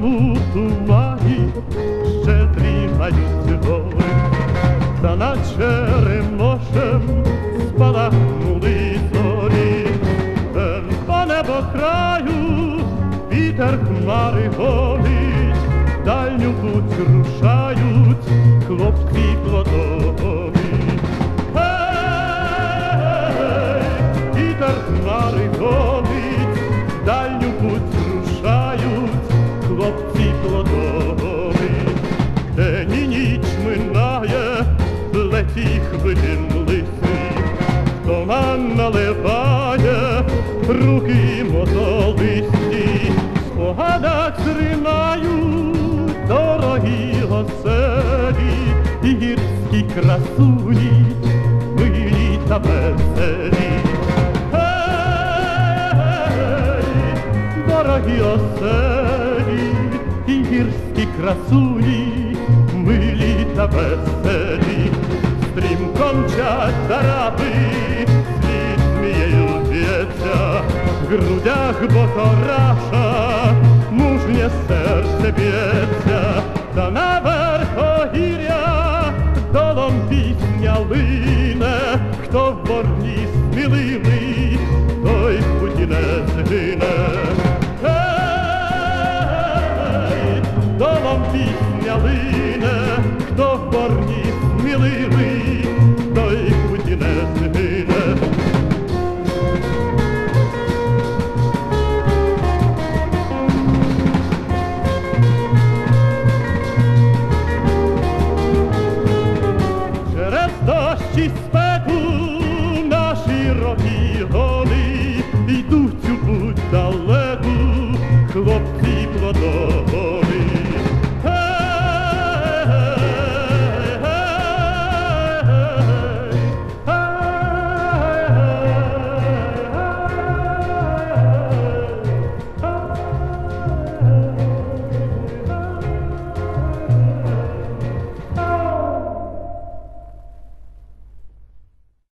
дому тумані ще дрімають гори, та над Черемошем спалахнули зорі. По небокраю вітер хмари голить, дальню путь рушають хлопці плодові. Вітер хмари голить, дальню путь рушають хлопці плодові. День і ніч минає, летіх хвилин лисий, туман наливає руки мотолисті, спогадах зринають дорогі оселі і гірські красуні, милі та веселі. Ей, дорогі оселі і гірські красуні, милі та веселі. Стрімко мчать тарапи, світ змією б'ється, в грудях бохораша мужнє серце б'ється, та на верхогір'я долом пісня лине, хто в борні сміливий, той в путі не згине. Ей, долом пісня лине, хто в борні сміливий, той в путі не згине. Через дощ і спеку наші роки